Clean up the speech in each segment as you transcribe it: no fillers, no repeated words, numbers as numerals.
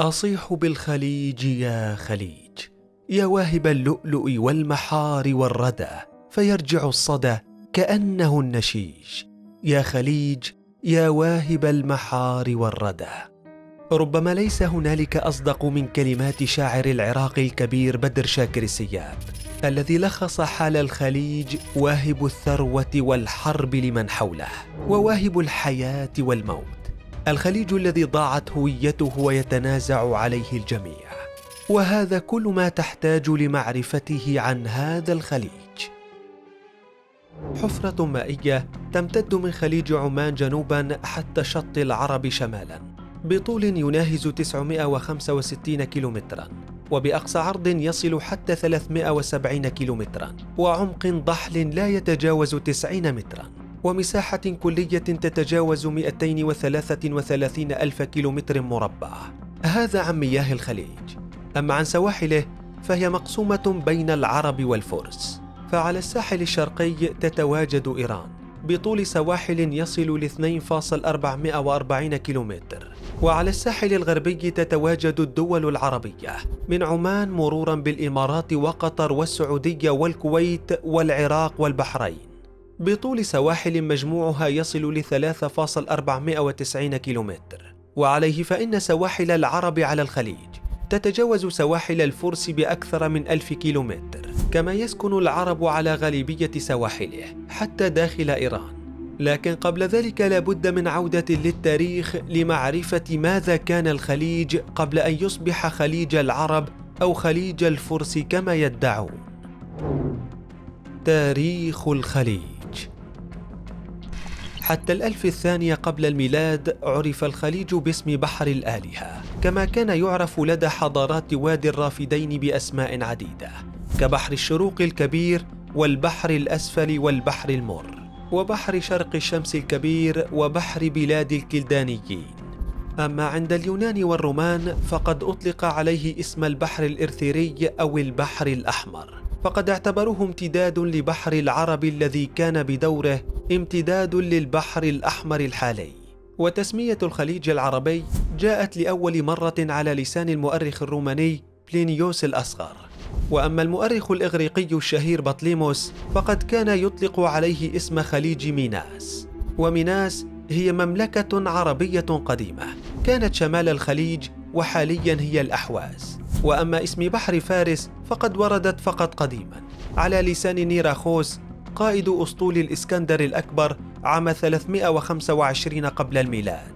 أصيح بالخليج يا خليج، يا واهب اللؤلؤ والمحار والردى، فيرجع الصدى كأنه النشيج. يا خليج يا واهب المحار والردى. ربما ليس هنالك أصدق من كلمات شاعر العراق الكبير بدر شاكر السياب، الذي لخص حال الخليج: واهب الثروة والحرب لمن حوله، وواهب الحياة والموت. الخليج الذي ضاعت هويته ويتنازع عليه الجميع، وهذا كل ما تحتاج لمعرفته عن هذا الخليج. حفرة مائية تمتد من خليج عمان جنوبا حتى شط العرب شمالا، بطول يناهز 965 كيلومترا، وبأقصى عرض يصل حتى 370 كيلومترا، وعمق ضحل لا يتجاوز 90 مترا، ومساحة كلية تتجاوز 233 ألف كيلومتر مربع. هذا عن مياه الخليج. أما عن سواحله فهي مقسومة بين العرب والفرس. فعلى الساحل الشرقي تتواجد إيران بطول سواحل يصل ل 2,440 كيلومتر، وعلى الساحل الغربي تتواجد الدول العربية من عمان مرورا بالإمارات وقطر والسعودية والكويت والعراق والبحرين، بطول سواحل مجموعها يصل ل 3,490 كيلومتر، وعليه فإن سواحل العرب على الخليج تتجاوز سواحل الفرس بأكثر من 1000 كيلومتر، كما يسكن العرب على غالبية سواحله حتى داخل إيران. لكن قبل ذلك لابد من عودة للتاريخ لمعرفة ماذا كان الخليج قبل أن يصبح خليج العرب أو خليج الفرس كما يدعون. تاريخ الخليج. حتى 1000 قبل الميلاد عرف الخليج باسم بحر الآلهة، كما كان يعرف لدى حضارات وادي الرافدين بأسماء عديدة، كبحر الشروق الكبير والبحر الأسفل والبحر المر وبحر شرق الشمس الكبير وبحر بلاد الكلدانيين. أما عند اليونان والرومان فقد أطلق عليه اسم البحر الإرثيري أو البحر الأحمر، فقد اعتبروه امتداد لبحر العرب الذي كان بدوره امتداد للبحر الأحمر الحالي. وتسمية الخليج العربي جاءت لأول مرة على لسان المؤرخ الروماني بلينيوس الأصغر. وأما المؤرخ الإغريقي الشهير بطليموس فقد كان يطلق عليه اسم خليج ميناس، وميناس هي مملكة عربية قديمة كانت شمال الخليج، وحاليا هي الأحواز. وأما اسم بحر فارس فقد وردت فقط قديما على لسان نيراخوس قائد أسطول الإسكندر الأكبر عام 325 قبل الميلاد،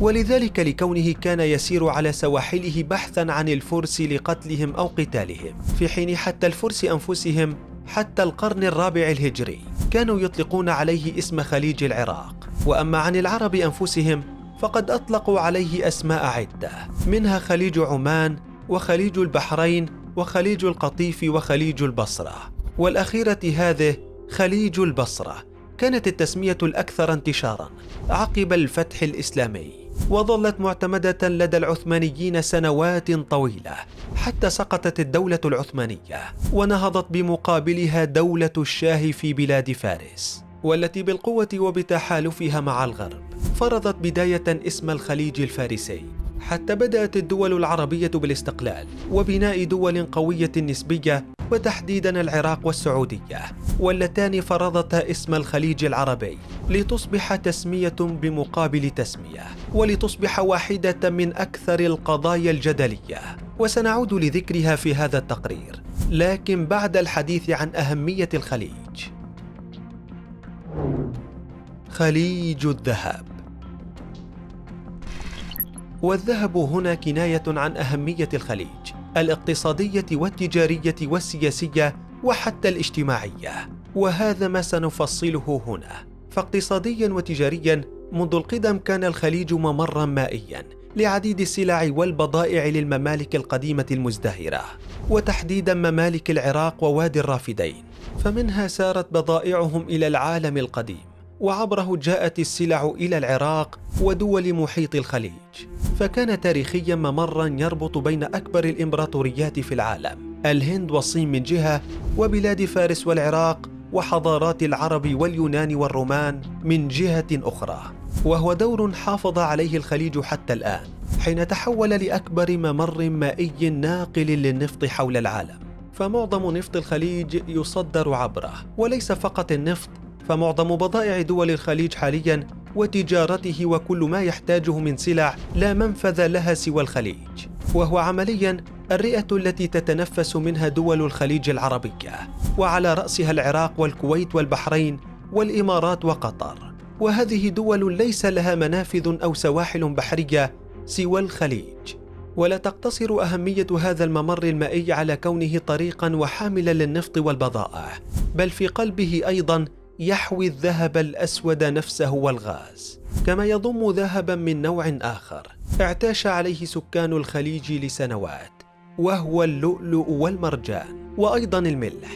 ولذلك لكونه كان يسير على سواحله بحثا عن الفرس لقتلهم أو قتالهم، في حين حتى الفرس أنفسهم حتى القرن الرابع الهجري كانوا يطلقون عليه اسم خليج العراق. وأما عن العرب أنفسهم فقد أطلقوا عليه أسماء عدة، منها خليج عمان وخليج البحرين وخليج القطيف وخليج البصرة، والأخيرة هذه خليج البصرة كانت التسمية الأكثر انتشارا عقب الفتح الإسلامي، وظلت معتمدة لدى العثمانيين سنوات طويلة حتى سقطت الدولة العثمانية ونهضت بمقابلها دولة الشاه في بلاد فارس، والتي بالقوة وبتحالفها مع الغرب فرضت بداية اسم الخليج الفارسي، حتى بدأت الدول العربية بالاستقلال وبناء دول قوية نسبية، وتحديدا العراق والسعودية، واللتان فرضتا اسم الخليج العربي لتصبح تسمية بمقابل تسمية، ولتصبح واحدة من أكثر القضايا الجدلية، وسنعود لذكرها في هذا التقرير، لكن بعد الحديث عن أهمية الخليج. خليج الذهب. والذهب هنا كناية عن أهمية الخليج الاقتصادية والتجارية والسياسية وحتى الاجتماعية، وهذا ما سنفصله هنا. فاقتصاديا وتجاريا منذ القدم كان الخليج ممرا مائيا لعديد السلع والبضائع للممالك القديمة المزدهرة، وتحديدا ممالك العراق ووادي الرافدين، فمنها سارت بضائعهم إلى العالم القديم، وعبره جاءت السلع إلى العراق ودول محيط الخليج، فكان تاريخيا ممرا يربط بين أكبر الإمبراطوريات في العالم، الهند والصين من جهة، وبلاد فارس والعراق وحضارات العرب واليونان والرومان من جهة أخرى، وهو دور حافظ عليه الخليج حتى الآن، حين تحول لأكبر ممر مائي ناقل للنفط حول العالم، فمعظم نفط الخليج يصدر عبره، وليس فقط النفط، فمعظم بضائع دول الخليج حاليا وتجارته وكل ما يحتاجه من سلع لا منفذ لها سوى الخليج، وهو عمليا الرئة التي تتنفس منها دول الخليج العربية، وعلى رأسها العراق والكويت والبحرين والإمارات وقطر، وهذه دول ليس لها منافذ أو سواحل بحرية سوى الخليج. ولا تقتصر أهمية هذا الممر المائي على كونه طريقا وحاملا للنفط والبضائع، بل في قلبه أيضا يحوي الذهب الأسود نفسه والغاز، كما يضم ذهبا من نوع آخر اعتاش عليه سكان الخليج لسنوات، وهو اللؤلؤ والمرجان وأيضا الملح،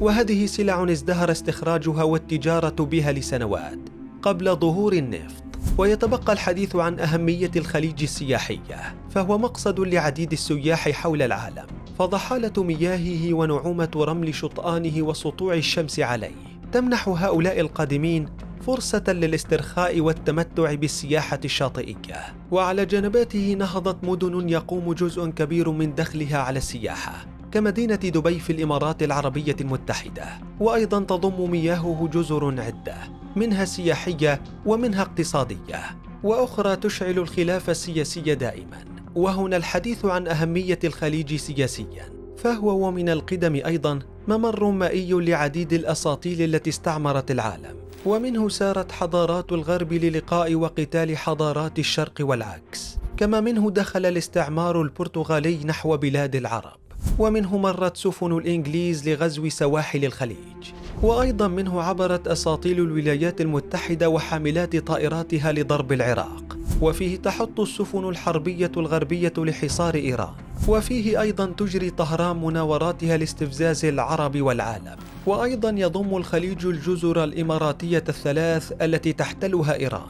وهذه سلع ازدهر استخراجها والتجارة بها لسنوات قبل ظهور النفط. ويتبقى الحديث عن أهمية الخليج السياحية، فهو مقصد لعديد السياح حول العالم، فضحالة مياهه ونعومة رمل شطآنه وسطوع الشمس عليه تمنح هؤلاء القادمين فرصة للاسترخاء والتمتع بالسياحة الشاطئية. وعلى جنباته نهضت مدن يقوم جزء كبير من دخلها على السياحة، كمدينة دبي في الإمارات العربية المتحدة، وأيضا تضم مياهه جزر عدة منها سياحية ومنها اقتصادية وأخرى تشعل الخلاف السياسي دائما. وهنا الحديث عن أهمية الخليج سياسيا، فهو ومن القدم أيضا ممر مائي لعديد الأساطيل التي استعمرت العالم، ومنه سارت حضارات الغرب للقاء وقتال حضارات الشرق والعكس، كما منه دخل الاستعمار البرتغالي نحو بلاد العرب، ومنه مرت سفن الإنجليز لغزو سواحل الخليج، وأيضا منه عبرت أساطيل الولايات المتحدة وحاملات طائراتها لضرب العراق، وفيه تحط السفن الحربية الغربية لحصار إيران، وفيه أيضا تجري طهران مناوراتها لاستفزاز العرب والعالم. وأيضا يضم الخليج الجزر الإماراتية الثلاث التي تحتلها إيران،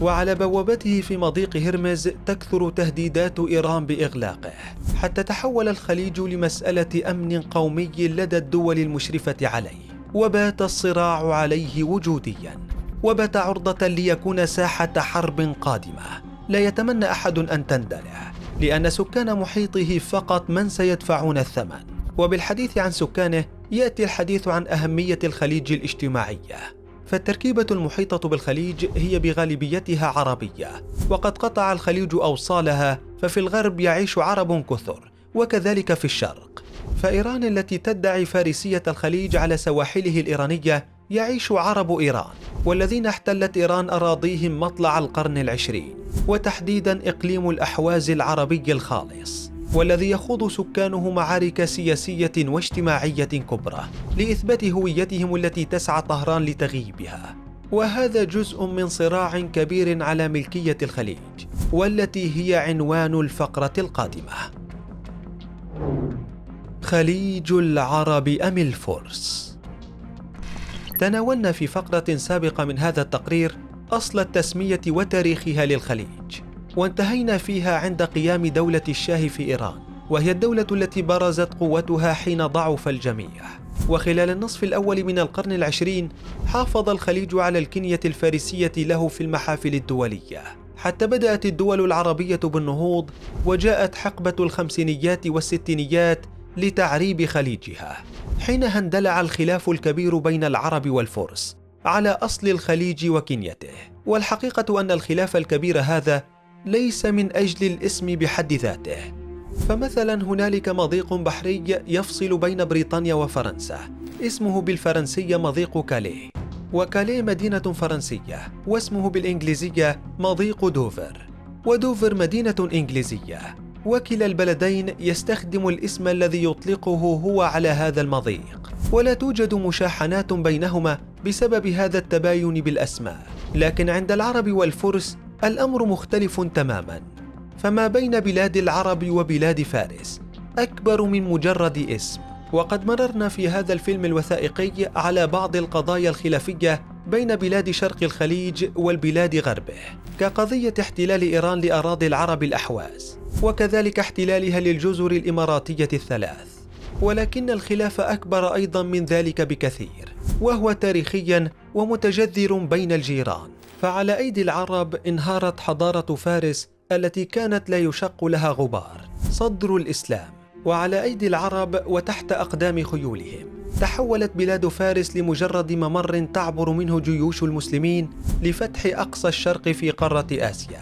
وعلى بوابته في مضيق هرمز تكثر تهديدات إيران بإغلاقه، حتى تحول الخليج لمسألة أمن قومي لدى الدول المشرفة عليه، وبات الصراع عليه وجوديا، وبات عرضة ليكون ساحة حرب قادمة لا يتمنى أحد أن تندلع، لأن سكان محيطه فقط من سيدفعون الثمن. وبالحديث عن سكانه يأتي الحديث عن أهمية الخليج الاجتماعية، فالتركيبة المحيطة بالخليج هي بغالبيتها عربية، وقد قطع الخليج أوصالها، ففي الغرب يعيش عرب كثر وكذلك في الشرق، فإيران التي تدعي فارسية الخليج على سواحله الإيرانية يعيش عرب إيران، والذين احتلت إيران أراضيهم مطلع القرن العشرين، وتحديدا إقليم الأحواز العربي الخالص، والذي يخوض سكانه معارك سياسية واجتماعية كبرى لإثبات هويتهم التي تسعى طهران لتغييبها. وهذا جزء من صراع كبير على ملكية الخليج، والتي هي عنوان الفقرة القادمة. خليج العرب أم الفرس؟ تناولنا في فقرة سابقة من هذا التقرير أصل التسمية وتاريخها للخليج، وانتهينا فيها عند قيام دولة الشاه في إيران، وهي الدولة التي برزت قوتها حين ضعف الجميع. وخلال النصف الأول من القرن العشرين حافظ الخليج على الكنية الفارسية له في المحافل الدولية، حتى بدأت الدول العربية بالنهوض، وجاءت حقبة الخمسينيات والستينيات لتعريب خليجها، حينها اندلع الخلاف الكبير بين العرب والفرس على أصل الخليج وكنيته. والحقيقة أن الخلاف الكبير هذا ليس من أجل الاسم بحد ذاته، فمثلا هنالك مضيق بحري يفصل بين بريطانيا وفرنسا اسمه بالفرنسية مضيق كاليه، وكاليه مدينة فرنسية، واسمه بالإنجليزية مضيق دوفر، ودوفر مدينة إنجليزية، وكلا البلدين يستخدم الاسم الذي يطلقه هو على هذا المضيق، ولا توجد مشاحنات بينهما بسبب هذا التباين بالأسماء. لكن عند العرب والفرس الأمر مختلف تماما، فما بين بلاد العرب وبلاد فارس أكبر من مجرد اسم. وقد مررنا في هذا الفيلم الوثائقي على بعض القضايا الخلافية بين بلاد شرق الخليج والبلاد غربه، كقضية احتلال إيران لأراضي العرب الأحواز، وكذلك احتلالها للجزر الإماراتية الثلاث. ولكن الخلاف أكبر أيضا من ذلك بكثير، وهو تاريخيا ومتجذر بين الجيران، فعلى أيدي العرب انهارت حضارة فارس التي كانت لا يشق لها غبار، صدر الإسلام، وعلى أيدي العرب وتحت أقدام خيولهم تحولت بلاد فارس لمجرد ممر تعبر منه جيوش المسلمين لفتح أقصى الشرق في قارة آسيا.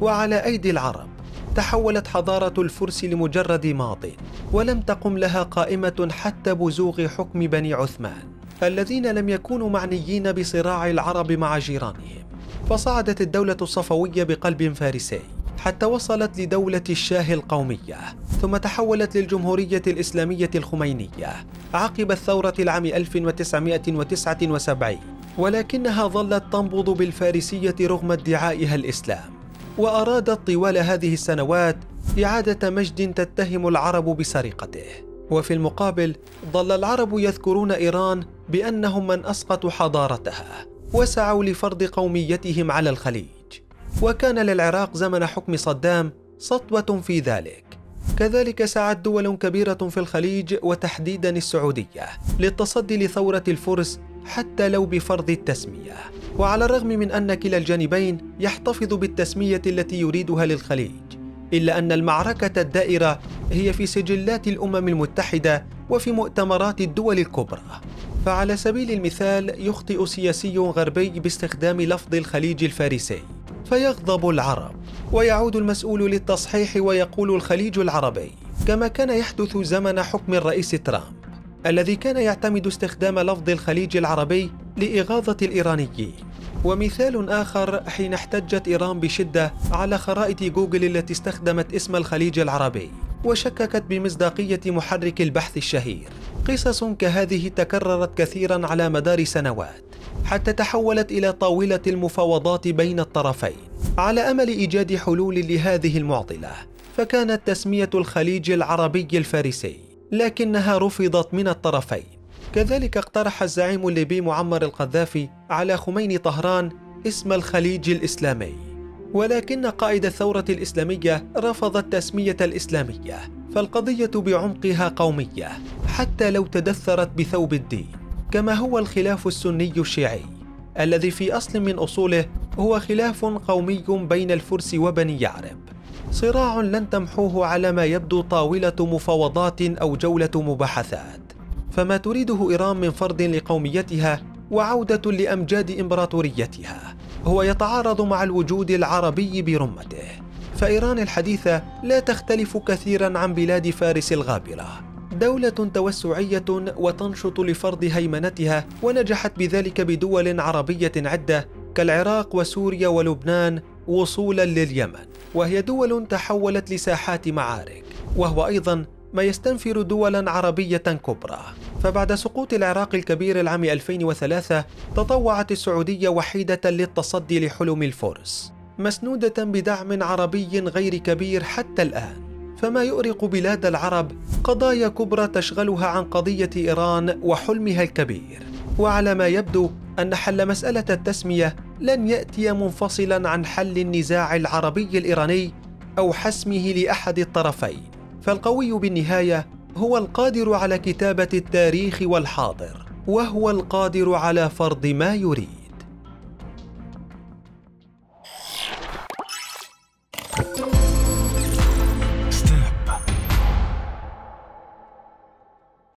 وعلى أيدي العرب تحولت حضارة الفرس لمجرد ماضٍ، ولم تقم لها قائمة حتى بزوغ حكم بني عثمان الذين لم يكونوا معنيين بصراع العرب مع جيرانهم، فصعدت الدولة الصفوية بقلب فارسي حتى وصلت لدولة الشاه القومية، ثم تحولت للجمهورية الإسلامية الخمينية عقب الثورة العام 1979، ولكنها ظلت تنبض بالفارسية رغم ادعائها الإسلام، وأرادت طوال هذه السنوات إعادة مجد تتهم العرب بسرقته. وفي المقابل ظل العرب يذكرون إيران بأنهم من أسقطوا حضارتها وسعوا لفرض قوميتهم على الخليج، وكان للعراق زمن حكم صدام سطوة في ذلك. كذلك سعت دول كبيرة في الخليج وتحديدا السعودية للتصدي لثورة الفرس حتى لو بفرض التسمية، وعلى الرغم من أن كلا الجانبين يحتفظ بالتسمية التي يريدها للخليج، إلا أن المعركة الدائرة هي في سجلات الأمم المتحدة وفي مؤتمرات الدول الكبرى. فعلى سبيل المثال يخطئ سياسي غربي باستخدام لفظ الخليج الفارسي فيغضب العرب، ويعود المسؤول للتصحيح ويقول الخليج العربي، كما كان يحدث زمن حكم الرئيس ترامب الذي كان يعتمد استخدام لفظ الخليج العربي لإغاظة الإيرانيين. ومثال آخر حين احتجت إيران بشدة على خرائط جوجل التي استخدمت اسم الخليج العربي وشككت بمصداقية محرك البحث الشهير. قصص كهذه تكررت كثيرا على مدار سنوات حتى تحولت إلى طاولة المفاوضات بين الطرفين على أمل إيجاد حلول لهذه المعضلة، فكانت تسمية الخليج العربي الفارسي، لكنها رفضت من الطرفين. كذلك اقترح الزعيم الليبي معمر القذافي على خميني طهران اسم الخليج الإسلامي، ولكن قائد الثورة الإسلامية رفض التسمية الإسلامية، فالقضية بعمقها قومية حتى لو تدثرت بثوب الدين، كما هو الخلاف السني الشيعي الذي في أصل من أصوله هو خلاف قومي بين الفرس وبني يعرب، صراع لن تمحوه على ما يبدو طاولة مفاوضات أو جولة مباحثات. فما تريده إيران من فرض لقوميتها وعودة لأمجاد إمبراطوريتها هو يتعارض مع الوجود العربي برمته، فإيران الحديثة لا تختلف كثيرا عن بلاد فارس الغابرة، دولة توسعية وتنشط لفرض هيمنتها، ونجحت بذلك بدول عربية عدة كالعراق وسوريا ولبنان وصولا لليمن، وهي دول تحولت لساحات معارك، وهو أيضا ما يستنفر دولا عربية كبرى. فبعد سقوط العراق الكبير العام 2003 تطوعت السعودية وحيدة للتصدي لحلم الفرس، مسنودة بدعم عربي غير كبير حتى الآن، فما يؤرق بلاد العرب قضايا كبرى تشغلها عن قضية إيران وحلمها الكبير. وعلى ما يبدو أن حل مسألة التسمية لن يأتي منفصلا عن حل النزاع العربي الإيراني أو حسمه لأحد الطرفين، فالقوي بالنهاية هو القادر على كتابة التاريخ والحاضر، وهو القادر على فرض ما يريد.